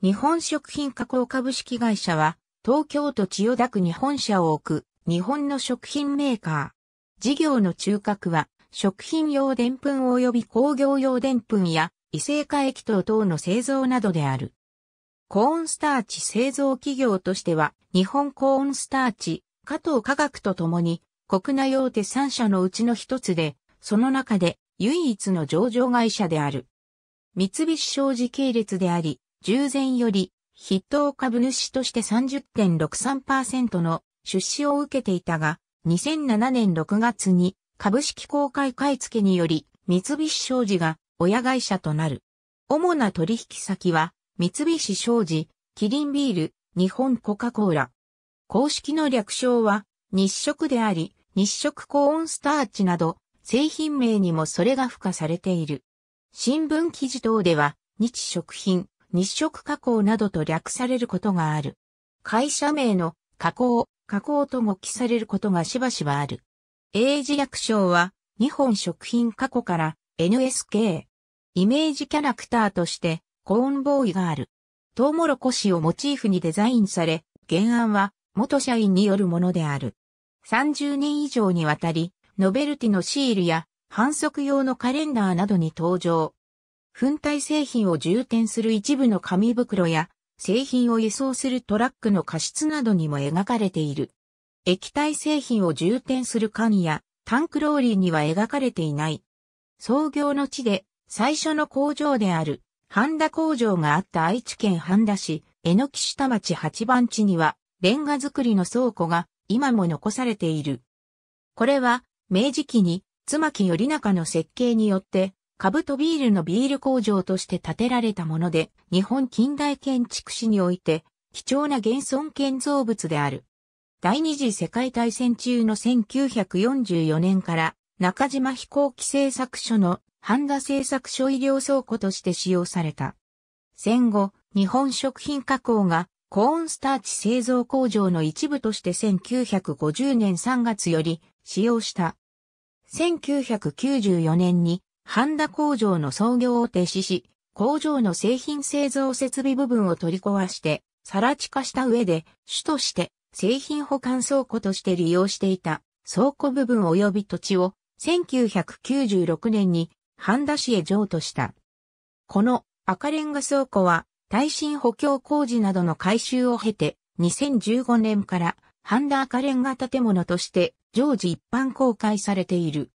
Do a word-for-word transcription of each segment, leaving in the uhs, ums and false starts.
日本食品加工株式会社は、東京都千代田区に本社を置く、日本の食品メーカー。事業の中核は、食品用でんぷん及び工業用でんぷんや、異性化液糖等の製造などである。コーンスターチ製造企業としては、日本コーンスターチ、加藤化学とともに、国内大手さんしゃのうちの一つで、その中で唯一の上場会社である。三菱商事系列であり、従前より筆頭株主として さんじゅってんろくさんパーセント の出資を受けていたが、にせんななねんろくがつに株式公開買い付けにより三菱商事が親会社となる。主な取引先は三菱商事、キリンビール、日本コカ・コーラ。公式の略称は日食であり、日食コーンスターチなど製品名にもそれが付加されている。新聞記事等では日食品、日食加工などと略されることがある。会社名の加工、加工と語記されることがしばしばある。英字略称は日本食品加工から エヌエスケー。イメージキャラクターとしてコーンボーイがある。トウモロコシをモチーフにデザインされ、原案は元社員によるものである。さんじゅうねん以上にわたり、ノベルティのシールや販促用のカレンダーなどに登場。粉体製品を充填する一部の紙袋や製品を輸送するトラックの過失などにも描かれている。液体製品を充填する缶やタンクローリーには描かれていない。創業の地で最初の工場である半田工場があった愛知県半田市榎下町はちばんちにはレンガ作りの倉庫が今も残されている。これは明治期に妻木頼中の設計によって株とビールのビール工場として建てられたもので、日本近代建築史において貴重な現存建造物である。第二次世界大戦中のせんきゅうひゃくよんじゅうよねんから中島飛行機製作所の半田製作所医療倉庫として使用された。戦後、日本食品加工がコーンスターチ製造工場の一部としてせんきゅうひゃくごじゅうねんさんがつより使用した。せんきゅうひゃくきゅうじゅうよねんに半田工場の操業を停止し、工場の製品製造設備部分を取り壊して、更地化した上で、主として製品保管倉庫として利用していた倉庫部分及び土地をせんきゅうひゃくきゅうじゅうろくねんに半田市へ譲渡した。この赤レンガ倉庫は耐震補強工事などの改修を経て、にせんじゅうごねんから半田赤レンガ建物として常時一般公開されている。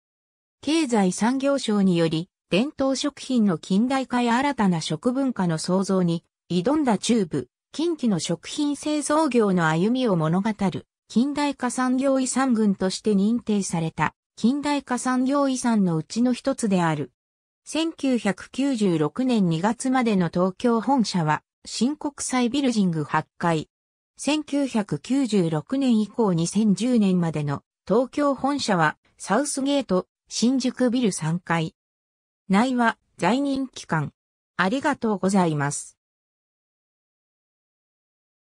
経済産業省により、伝統食品の近代化や新たな食文化の創造に挑んだ中部、近畿の食品製造業の歩みを物語る、近代化産業遺産群として認定された、近代化産業遺産のうちの一つである。せんきゅうひゃくきゅうじゅうろくねんにがつまでの東京本社は、新国際ビルジングはちかい。せんきゅうひゃくきゅうじゅうろくねん以降にせんじゅうねんまでの東京本社は、サウスゲート、新宿ビルさんかい。内話在任期間。ありがとうございます。